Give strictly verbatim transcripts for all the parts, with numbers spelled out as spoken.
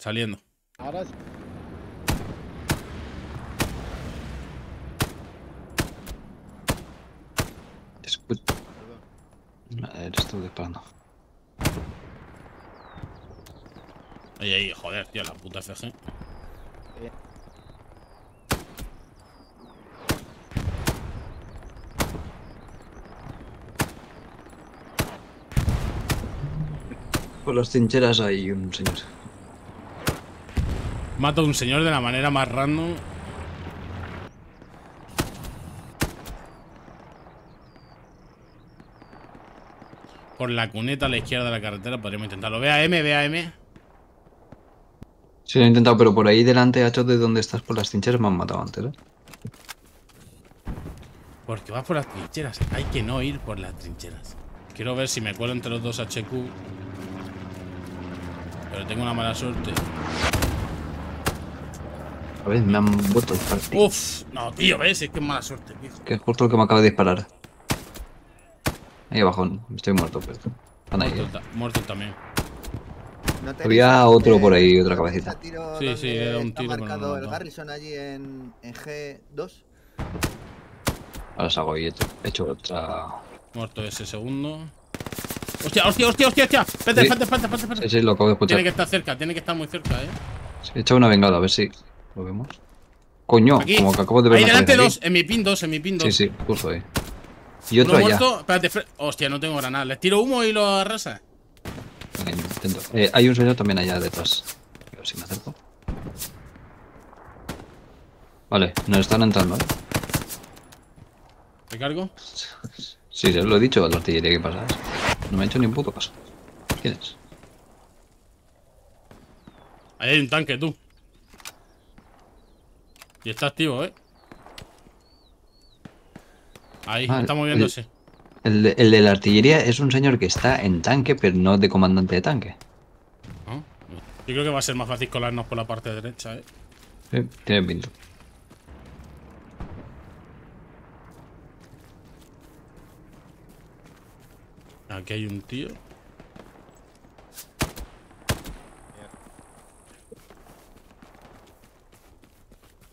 Saliendo. Ahora sí. Te escucho. Madre, estoy disparando. Ay, ay, joder, tío, la puta F G. Por las trincheras hay un señor. Mato a un señor de la manera más random. Por la cuneta a la izquierda de la carretera podríamos intentarlo. Ve a M, ve a M. Sí, lo he intentado, pero por ahí delante, Acho, de donde estás por las trincheras me han matado antes, ¿eh? Porque vas por las trincheras. Hay que no ir por las trincheras. Quiero ver si me cuelo entre los dos H Q. Pero tengo una mala suerte. A ver, me han vuelto a disparar. Uff, no, tío, ves, es que es mala suerte, tío. Que es justo el que me acaba de disparar. Ahí abajo, estoy muerto, pero. Están ahí. Muerto, eh. muerto también. No Había otro por ahí, otra cabecita. Sí, sí, era un tiro. Marcado el Garrison allí en, en G dos. Ahora salgo y he hecho, he hecho otra. Muerto ese segundo. Hostia, hostia, hostia, hostia, hostia. Espérate, espérate, espérate, espérate. Sí, sí, lo acabo de escuchar. Tiene que estar cerca, tiene que estar muy cerca, eh. Sí, he echado una vengada, a ver si lo vemos. Coño, aquí, como que acabo de ver. Ahí delante dos, en mi pin dos, en mi pin dos. Sí, sí, justo ahí. Y otro allá. Espérate, hostia, no tengo granada. Les tiro humo y lo arrasa. Venga, intento. Eh, hay un señor también allá detrás. A ver si me acerco. Vale, nos están entrando, eh. ¿Te cargo? Sí, se lo he dicho a la artillería que pasa. No me ha hecho ni un puto caso. ¿Quién es? Ahí hay un tanque, tú. Y está activo, ¿eh? Ahí, ah, está moviéndose. El, el, el de la artillería es un señor que está en tanque, pero no de comandante de tanque. ¿Ah? Yo creo que va a ser más fácil colarnos por la parte derecha, ¿eh? Sí, tiene pinto. Aquí hay un tío.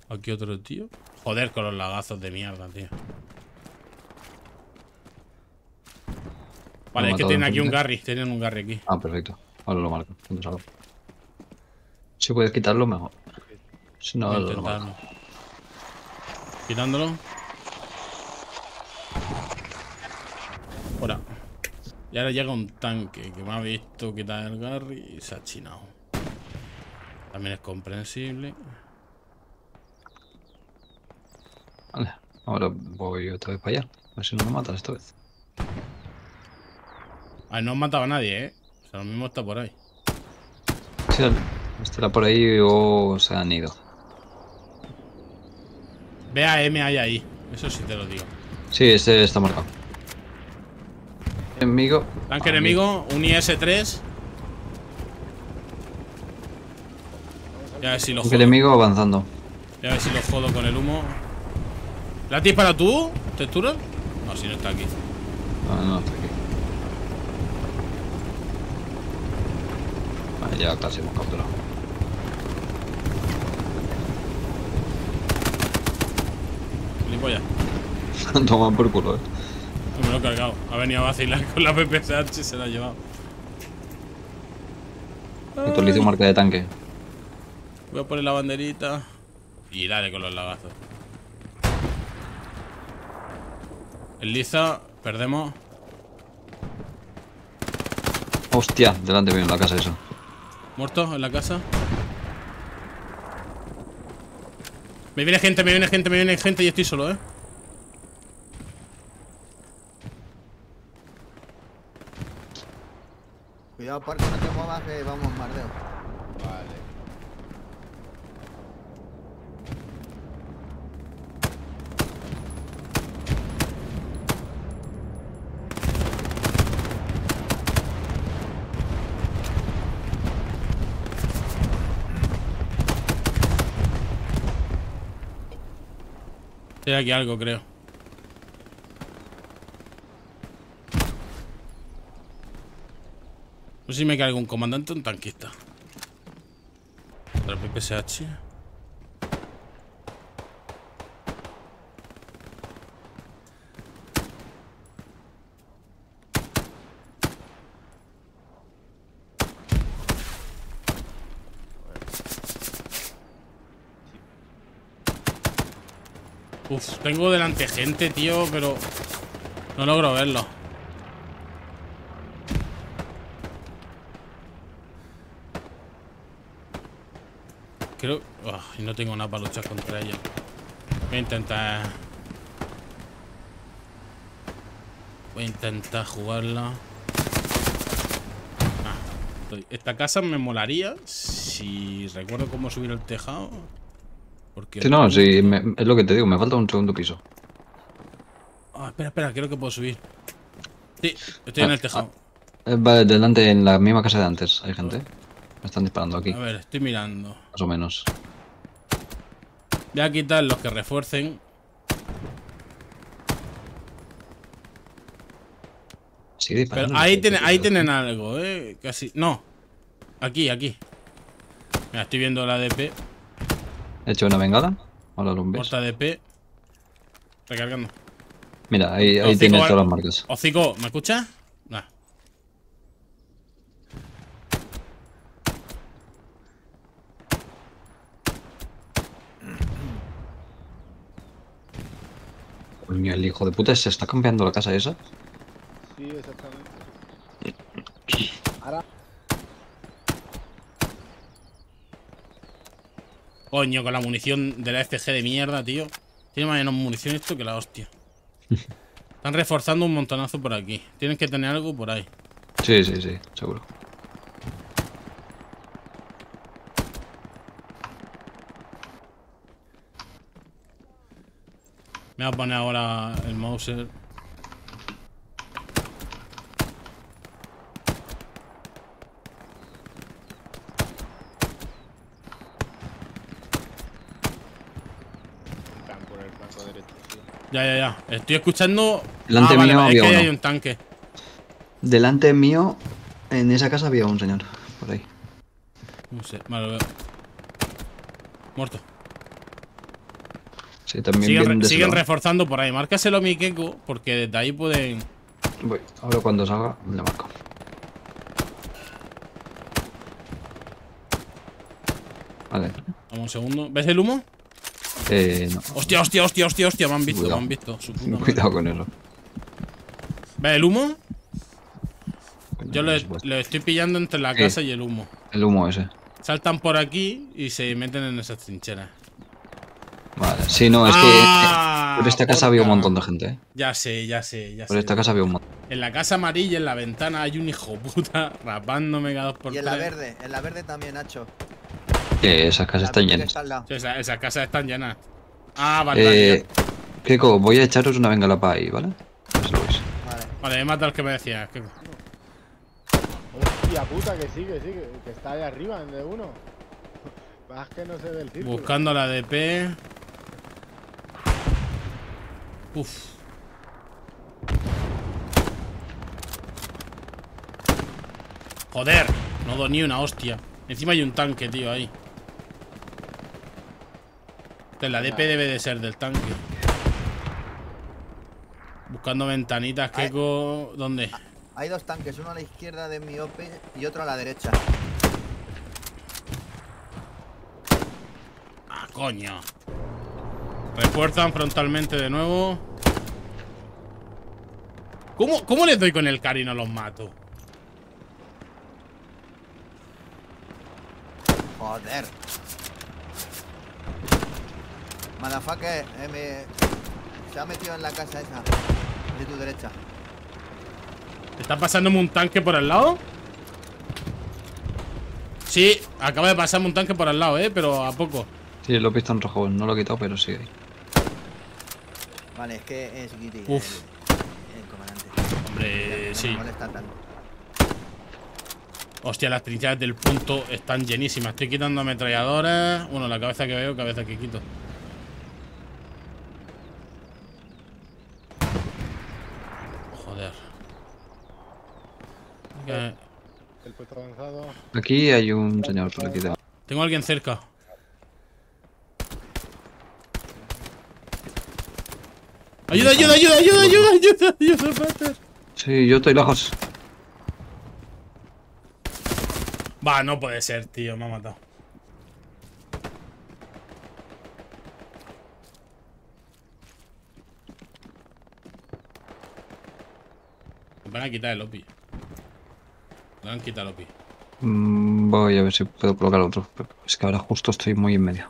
Aquí otro tío. Joder, con los lagazos de mierda, tío. Vale, es que tienen aquí un Garry. Tienen un Garry aquí. Ah, perfecto. Ahora lo marco. Si puedes quitarlo, mejor. Si no, lo marco. Quitándolo. Hola. Y ahora llega un tanque que me ha visto quitar el Garry y se ha chinado. También es comprensible. Vale, ahora voy otra vez para allá. A ver si no me matan esta vez. Ah, no han matado a nadie, eh. O sea, lo mismo está por ahí. Sí, estará por ahí o se han ido. Ve a M hay ahí. Eso sí te lo digo. Sí, ese está marcado. Enemigo. Tanque enemigo, un I S tres. Ya ves si lo jodo. Enemigo avanzando. Ya ves si lo jodo con el humo. ¿La has disparado tú, textura? No, si no está aquí. No, no está aquí. Vale, ya casi hemos capturado. Gilipollas. Toman por culo, eh. Me lo he cargado. Ha venido a vacilar con la P P S H y se la ha llevado. Actualizo marca de tanque. Voy a poner la banderita. Y dale con los lagazos. El liza, perdemos. Hostia, delante viene la casa eso. ¿Muerto en la casa? Me viene gente, me viene gente, me viene gente y estoy solo, eh. Cuidado, Parco, no te muevas que vamos mardeo. Vale. Hay aquí algo, creo. No sé si me cae algún comandante o un tanquista. Contra el P P S H. Uf, tengo delante gente, tío, pero no logro verlo. Creo... Uf, no tengo nada para luchar contra ella. Voy a intentar... Voy a intentar jugarla. Ah, esta casa me molaría si recuerdo cómo subir el tejado. Porque... Sí, no, sí, me, es lo que te digo, me falta un segundo piso. Ah, espera, espera, creo que puedo subir. Sí, estoy ah, en el tejado. Ah, vale, delante, en la misma casa de antes, hay gente. Me están disparando aquí. A ver, estoy mirando. Más o menos. Voy a quitar los que refuercen. Sí, disparando. Pero ahí, tiene, ahí tienen algo, eh. Casi. No. Aquí, aquí. Mira, estoy viendo la D P. He hecho una bengala. Hola, Lumbes. Porta D P. Recargando. Mira, ahí, ahí tienes todas las marcas. Hocico, ¿me escuchas? Nah. Coño, el hijo de puta se está cambiando la casa esa. Sí, exactamente. Ahora. Coño, con la munición de la F G de mierda, tío. Tiene más menos munición esto que la hostia. Están reforzando un montonazo por aquí. Tienes que tener algo por ahí. Sí, sí, sí, seguro. Me voy a poner ahora el Mauser. Ya, ya, ya. Estoy escuchando... Delante ah, vale, mío vale, había es que uno. Hay un tanque. Delante mío, en esa casa había un señor. Por ahí. No sé. Vale, lo veo. Muerto. Sí, también siguen, re siguen reforzando por ahí. Márcaselo a mi Kiko, porque desde ahí pueden... Voy. Ahora cuando salga, le marco. Vale. Vamos un segundo. ¿Ves el humo? Eh, no. Hostia, hostia, hostia, hostia, hostia, me han visto, cuidado. Me han visto. Su puta madre. Cuidado con eso. ¿Ves el humo? Cuidado, yo le, le estoy pillando entre la casa eh, y el humo. El humo ese. Saltan por aquí y se meten en esas trincheras. Vale, sí, no, es ah, que... Por esta casa había un montón de gente, ¿eh? Ya sé, ya sé, ya sé. Por esta casa había un montón. En la casa amarilla, en la ventana, hay un hijo puta rapándome cada dos por tres. Y en la verde, en la verde también, Nacho. Eh, esas casas están llenas. Sí, esas, esas casas están llenas. Ah, vale. Eh, Kiko, voy a echaros una bengala para ahí, ¿vale? Pues lo veis. Vale, vale, he matado al que me decías, Kiko. Hostia puta, que sí, que sí, que está ahí arriba, en de uno. Más que no sé del círculo. Buscando la D P. Uff. Joder, no doy ni una hostia. Encima hay un tanque, tío, ahí. Entonces, la D P debe de ser del tanque. Buscando ventanitas, Keko. ¿Dónde? Hay dos tanques, uno a la izquierda de mi O P y otro a la derecha. Ah, coño. Refuerzan frontalmente de nuevo. ¿Cómo, cómo les doy con el carry y no los mato? Joder. Madafaque, eh, me... se ha metido en la casa esa. De tu derecha. ¿Te está pasándome un tanque por al lado? Sí, acaba de pasarme un tanque por al lado, eh, pero a poco. Sí, lo he visto en rojo, no lo he quitado, pero sigue ahí. Vale, es que es Guiri. Uff. El, el comandante. Hombre, sí. No molesta tanto. Hostia, las trincheras del punto están llenísimas. Estoy quitando ametralladoras. Bueno, la cabeza que veo, cabeza que quito. Joder. El puesto avanzado. Aquí hay un señor por aquí de... Tengo a alguien cerca. Ayuda, ayuda, ayuda, ayuda, ayuda, ayuda, ayuda, Pater. Sí, yo estoy lejos. Va, no puede ser, tío, me ha matado. Me van a quitar el O P. Me han quitado el O P. Mm, voy a ver si puedo colocar otro. Es que ahora justo estoy muy en medio.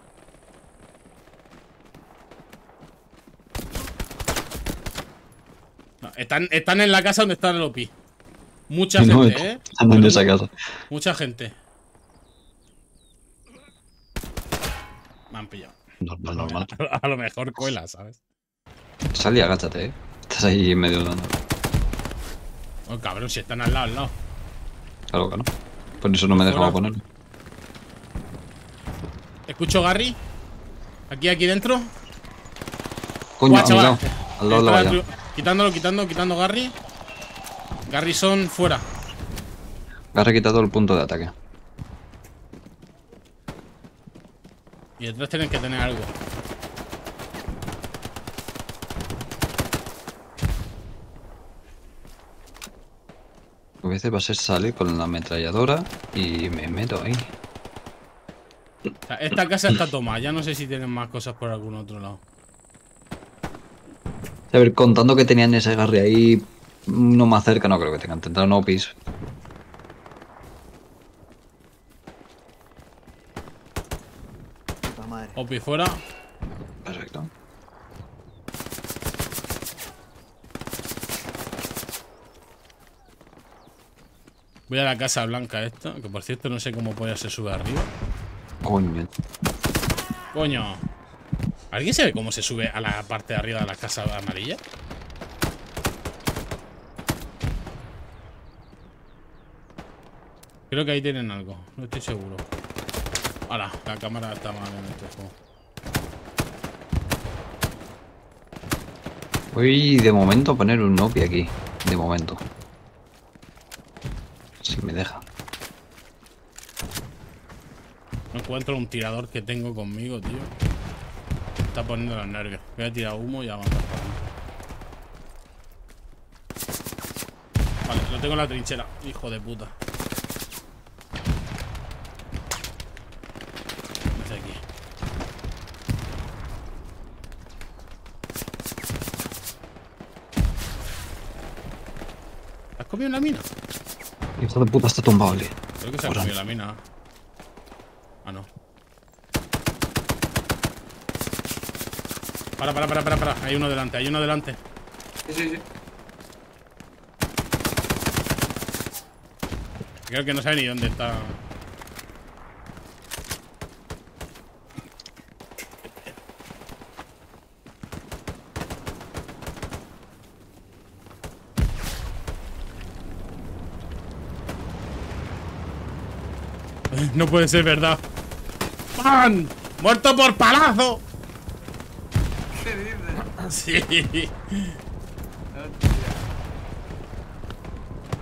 Están, están en la casa donde está el O P. Mucha no, gente, ¿eh? Están en esa casa. Mucha gente. Me han pillado. Normal, normal. A lo mejor cuela, ¿sabes? Sal y agáchate, ¿eh? Estás ahí medio dando. Oh, cabrón, si están al lado, al lado. Claro que no. Por eso no me he dejado poner. ¿Escucho Gary? ¿Aquí, aquí dentro? Coño, Uah, chaval. Al lado, al lado, al lado. Quitándolo, quitando, quitando Garry. Garrison fuera. Garry quitado el punto de ataque. Y detrás tienen que tener algo. A veces va a ser salir con la ametralladora y me meto ahí. Esta casa está tomada, ya no sé si tienen más cosas por algún otro lado. A ver, contando que tenían ese Garry ahí, no más cerca, no creo que tengan. Tendrán O Pis. O P fuera. Perfecto. Voy a la casa blanca esta, que por cierto no sé cómo puede se sube arriba. Coño. Coño. ¿Alguien sabe cómo se sube a la parte de arriba de la casa amarilla? Creo que ahí tienen algo, no estoy seguro. ¡Hala! La cámara está mal en este juego. Voy de momento a poner un O P aquí. De momento. Si me deja. No encuentro un tirador que tengo conmigo, tío. Está poniendo los nervios. Voy a tirar humo y a matar. Vale, lo tengo en la trinchera. Hijo de puta. Desde aquí. ¿Has comido una mina? Hijo de puta, está tumbado, tío. Creo que se ha comido la mina. Ah, no. Para, para, para, para, para. Hay uno delante, hay uno delante. Sí, sí, sí. Creo que no sabe ni dónde está. No puede ser verdad. ¡Pan! ¡Muerto por palazo! Sí.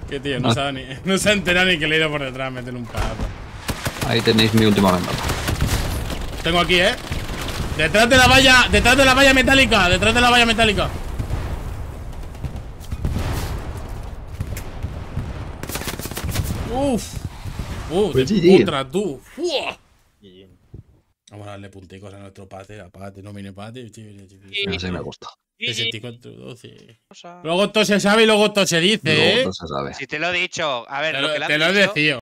Que tío, no, ah. sabe ni, no se ha enterado ni que le he ido por detrás a meterle un palazo. Ahí tenéis mi última ventana. Tengo aquí, eh. Detrás de la valla, detrás de la valla metálica, detrás de la valla metálica. Uf. Uf, pues de putra, tú. Uah. Vamos a darle punticos a nuestro Pater, a Pater, no mini Pater. No sé, me gusta. sesenta y cuatro, doce. Luego todo se sabe y luego todo se dice, ¿eh? Luego todo se sabe. Si te lo he dicho. A ver, te lo, lo que le has dicho. Te lo he dicho.